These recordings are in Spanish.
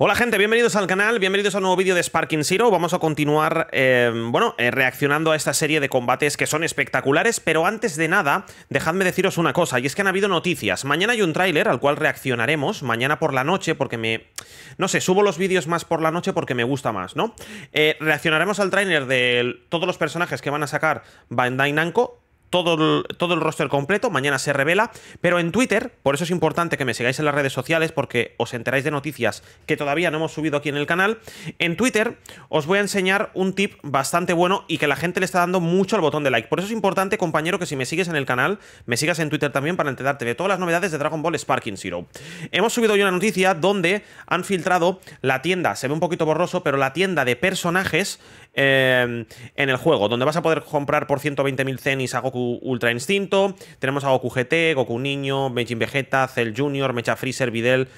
Hola gente, bienvenidos al canal, bienvenidos a un nuevo vídeo de Sparking Zero. Vamos a continuar, reaccionando a esta serie de combates que son espectaculares, pero antes de nada, dejadme deciros una cosa, y es que han habido noticias. Mañana hay un tráiler al cual reaccionaremos, mañana por la noche, porque no sé, subo los vídeos más por la noche porque me gusta más, ¿no? Reaccionaremos al tráiler de todos los personajes que van a sacar Bandai Namco. Todo el roster completo, mañana se revela, pero en Twitter, por eso es importante que me sigáis en las redes sociales porque os enteráis de noticias que todavía no hemos subido aquí en el canal. En Twitter os voy a enseñar un tip bastante bueno y que la gente le está dando mucho al botón de like. Por eso es importante, compañero, que si me sigues en el canal, me sigas en Twitter también para enterarte de todas las novedades de Dragon Ball Sparking Zero. Hemos subido hoy una noticia donde han filtrado la tienda, se ve un poquito borroso, pero la tienda de personajes en el juego, donde vas a poder comprar por 120.000 zenis a Goku Ultra Instinto. Tenemos a Goku GT, Goku Niño, Majin Vegeta, Cell Junior, Mecha Freezer, Videl,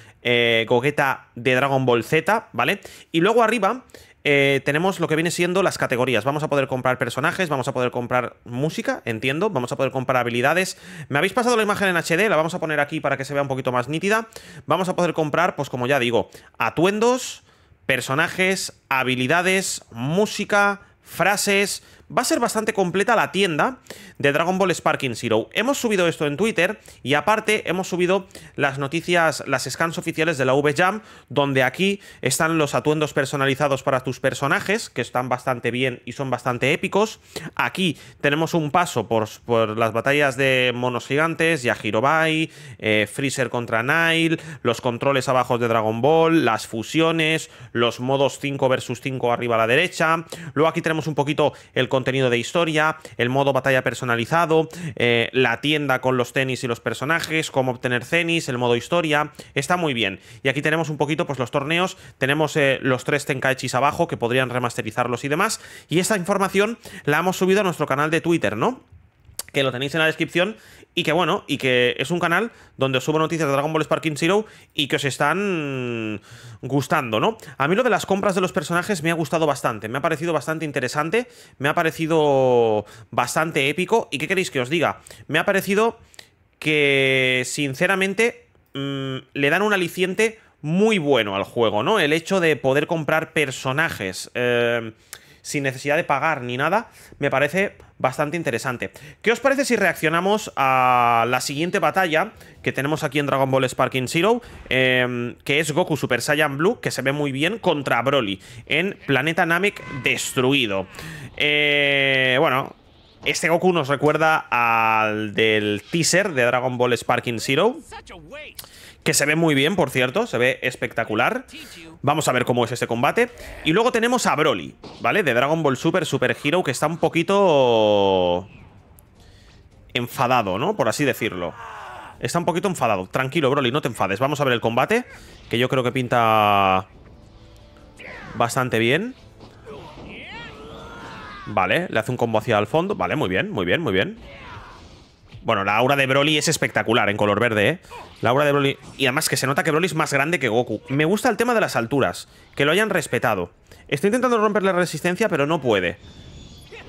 Gogeta de Dragon Ball Z, ¿vale? Y luego arriba tenemos lo que viene siendo las categorías. Vamos a poder comprar personajes, vamos a poder comprar música, entiendo, vamos a poder comprar habilidades. Me habéis pasado la imagen en HD, la vamos a poner aquí para que se vea un poquito más nítida. Vamos a poder comprar, pues como ya digo, atuendos, personajes, habilidades, música, frases. Va a ser bastante completa la tienda de Dragon Ball Sparking Zero. Hemos subido esto en Twitter y aparte hemos subido las noticias, las scans oficiales de la V Jump, donde aquí están los atuendos personalizados para tus personajes, que están bastante bien y son bastante épicos. Aquí tenemos un paso por las batallas de monos gigantes, Yajirobai, Freezer contra Nile, los controles abajo de Dragon Ball, las fusiones, los modos 5 vs 5 arriba a la derecha. Luego aquí tenemos un poquito el contenido de historia, el modo batalla personalizado, la tienda con los zenis y los personajes, cómo obtener zenis, el modo historia, está muy bien. Y aquí tenemos un poquito pues los torneos, tenemos los 3 TenkaichisAbajo que podrían remasterizarlos y demás, y esta información la hemos subido a nuestro canal de Twitter, ¿no? Que lo tenéis en la descripción y que bueno, y que es un canal donde os subo noticias de Dragon Ball Sparking Zero y que os están gustando, ¿no? A mí lo de las compras de los personajes me ha gustado bastante, me ha parecido bastante interesante, me ha parecido bastante épico y ¿qué queréis que os diga? Me ha parecido que sinceramente le dan un aliciente muy bueno al juego, ¿no? El hecho de poder comprar personajes sin necesidad de pagar ni nada, me parece bastante interesante. ¿Qué os parece si reaccionamos a la siguiente batalla que tenemos aquí en Dragon Ball Sparking Zero? Que es Goku Super Saiyan Blue, que se ve muy bien, contra Broly en Planeta Namek destruido. Bueno, este Goku nos recuerda al del teaser de Dragon Ball Sparking Zero, que se ve muy bien, por cierto, se ve espectacular. Vamos a ver cómo es este combate. Y luego tenemos a Broly, ¿vale? De Dragon Ball Super, Super Hero, que está un poquito enfadado, ¿no? Por así decirlo. Está un poquito enfadado. Tranquilo, Broly, no te enfades. Vamos a ver el combate, que yo creo que pinta bastante bien. Vale, le hace un combo hacia el fondo. Vale, muy bien, muy bien, muy bien. Bueno, la aura de Broly es espectacular en color verde, ¿eh? La aura de Broly. Y además que se nota que Broly es más grande que Goku. Me gusta el tema de las alturas, que lo hayan respetado. Estoy intentando romper la resistencia, pero no puede.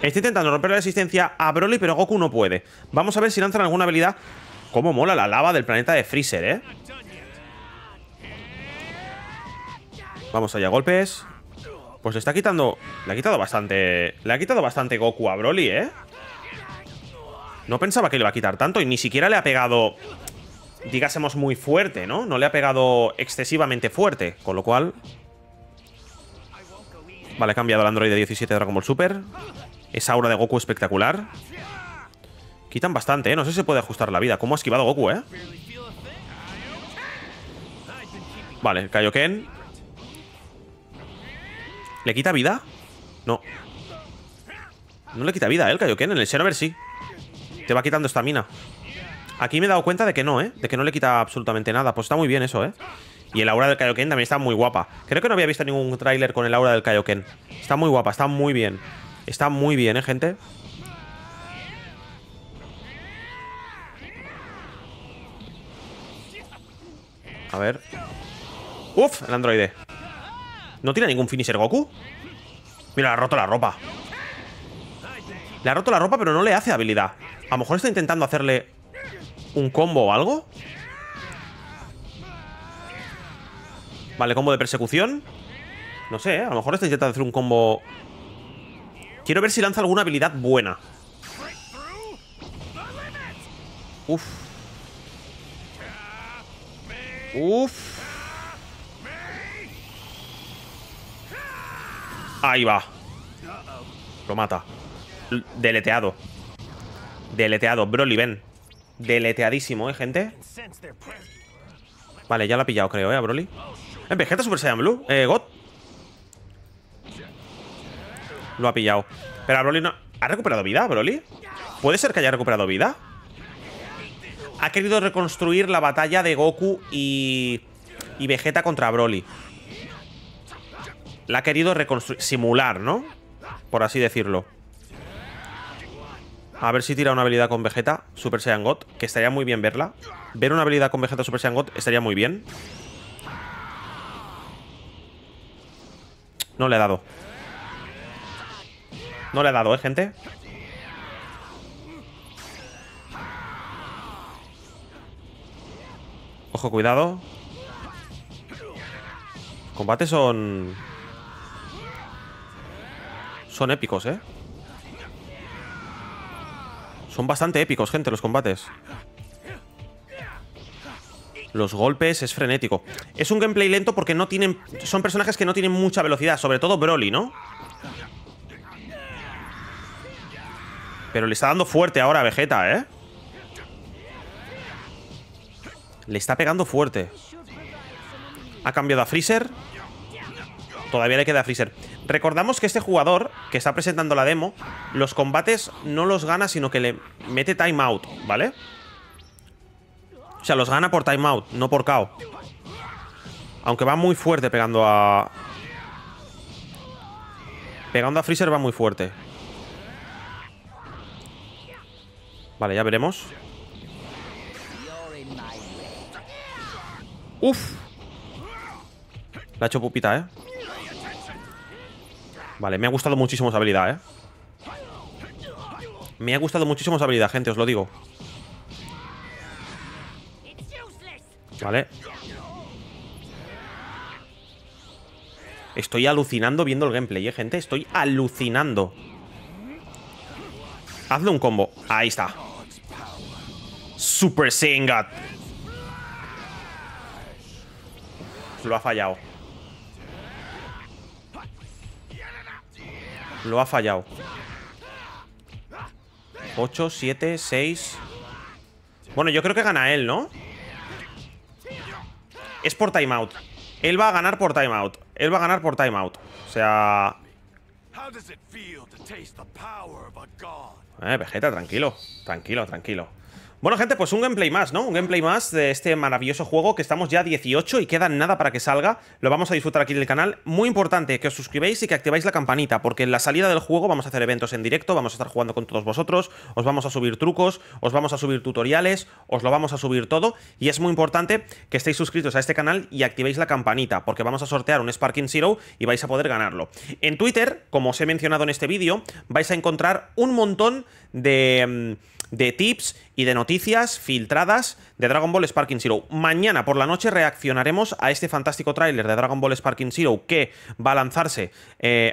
Estoy intentando romper la resistencia a Broly, pero Goku no puede. Vamos a ver si lanzan alguna habilidad. Cómo mola la lava del planeta de Freezer, ¿eh? Vamos allá, golpes. Pues le está quitando... Le ha quitado bastante... Le ha quitado bastante Goku a Broly, ¿eh? No pensaba que le iba a quitar tanto y ni siquiera le ha pegado, digásemos, muy fuerte, ¿no? No le ha pegado excesivamente fuerte, con lo cual... Vale, ha cambiado al androide 17 de Dragon Ball Super. Esa aura de Goku espectacular. Quitan bastante, ¿eh? No sé si se puede ajustar la vida. ¿Cómo ha esquivado Goku, eh? Vale, Kaioken. ¿Le quita vida? No. No le quita vida, ¿eh? El Kaioken en el Xenoverse sí. Te va quitando estamina. Aquí me he dado cuenta de que no, ¿eh? De que no le quita absolutamente nada. Pues está muy bien eso, ¿eh? Y el aura del Kaioken también está muy guapa. Creo que no había visto ningún tráiler con el aura del Kaioken. Está muy guapa, está muy bien. Está muy bien, ¿eh, gente? A ver. ¡Uf! El androide. ¿No tiene ningún finisher Goku? Mira, le ha roto la ropa. Le ha roto la ropa, pero no le hace habilidad. A lo mejor está intentando hacerle un combo o algo. Vale, combo de persecución. No sé, a lo mejor este intenta hacer un combo. Quiero ver si lanza alguna habilidad buena. Uf. Uf. Ahí va. Lo mata. Deleteado. Deleteado. Broly, ven. Deleteadísimo, gente. Vale, ya la ha pillado, creo, a Broly. En Vegeta Super Saiyan Blue. God. Lo ha pillado. Pero a Broly no... ¿Ha recuperado vida, Broly? ¿Puede ser que haya recuperado vida? Ha querido reconstruir la batalla de Goku y Vegeta contra Broly. La ha querido reconstruir... Simular, ¿no? Por así decirlo. A ver si tira una habilidad con Vegeta Super Saiyan God, que estaría muy bien verla. Ver una habilidad con Vegeta Super Saiyan God estaría muy bien. No le he dado. No le he dado, gente. Ojo, cuidado. Los combates son... Son épicos, ¿eh? Son bastante épicos, gente, los combates. Los golpes es frenético. Es un gameplay lento porque no tienen... Son personajes que no tienen mucha velocidad. Sobre todo Broly, ¿no? Pero le está dando fuerte ahora a Vegeta, ¿eh? Le está pegando fuerte. Ha cambiado a Freezer. Todavía le queda a Freezer. Recordamos que este jugador, que está presentando la demo, los combates no los gana, sino que le mete timeout, ¿vale? O sea, los gana por timeout, no por KO. Aunque va muy fuerte pegando a... Pegando a Freezer va muy fuerte. Vale, ya veremos. ¡Uf! La ha hecho pupita, ¿eh? Vale, me ha gustado muchísimo esa habilidad, ¿eh? Me ha gustado muchísimo esa habilidad, gente, os lo digo. Vale. Estoy alucinando viendo el gameplay, ¿eh, gente? Estoy alucinando. Hazle un combo. Ahí está. Super Saiyan God. Lo ha fallado. Lo ha fallado. 8, 7, 6. Bueno, yo creo que gana él, ¿no? Es por timeout. Él va a ganar por timeout. Él va a ganar por timeout. O sea... Vegeta, tranquilo. Tranquilo, tranquilo. Bueno, gente, pues un gameplay más, ¿no? Un gameplay más de este maravilloso juego que estamos ya a 18 y queda nada para que salga. Lo vamos a disfrutar aquí en el canal. Muy importante que os suscribáis y que activáis la campanita, porque en la salida del juego vamos a hacer eventos en directo, vamos a estar jugando con todos vosotros, os vamos a subir trucos, os vamos a subir tutoriales, os lo vamos a subir todo. Y es muy importante que estéis suscritos a este canal y activéis la campanita, porque vamos a sortear un Sparking Zero y vais a poder ganarlo. En Twitter, como os he mencionado en este vídeo, vais a encontrar un montón de tips y de noticias filtradas de Dragon Ball Sparking Zero. Mañana por la noche reaccionaremos a este fantástico tráiler de Dragon Ball Sparking Zero que va a lanzarse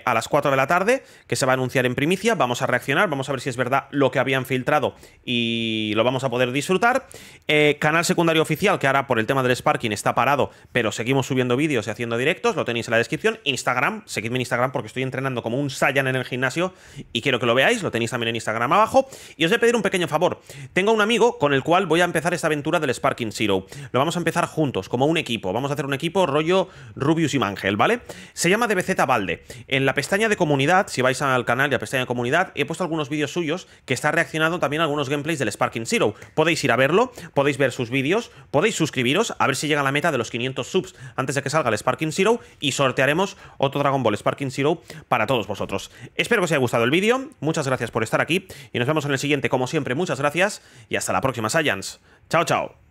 a las 4 de la tarde, que se va a anunciar en primicia. Vamos a reaccionar, vamos a ver si es verdad lo que habían filtrado y lo vamos a poder disfrutar. Canal secundario oficial, que ahora por el tema del Sparking está parado, pero seguimos subiendo vídeos y haciendo directos, lo tenéis en la descripción. Instagram, seguidme en Instagram porque estoy entrenando como un Saiyan en el gimnasio y quiero que lo veáis, lo tenéis también en Instagram abajo. Y os voy a pedir un pequeño favor. Tengo un amigo con el cual voy a empezar esta aventura del Sparking Zero. Lo vamos a empezar juntos, como un equipo. Vamos a hacer un equipo rollo Rubius y Mangel, ¿vale? Se llama DBZ Balde. En la pestaña de comunidad, si vais al canal y a pestaña de comunidad, he puesto algunos vídeos suyos que está reaccionando también a algunos gameplays del Sparking Zero. Podéis ir a verlo, podéis ver sus vídeos, podéis suscribiros, a ver si llega a la meta de los 500 subs antes de que salga el Sparking Zero y sortearemos otro Dragon Ball Sparking Zero para todos vosotros. Espero que os haya gustado el vídeo. Muchas gracias por estar aquí y nos vemos en el siguiente, como siempre. Muchas gracias y hasta la próxima, Saiyans. Chao, chao.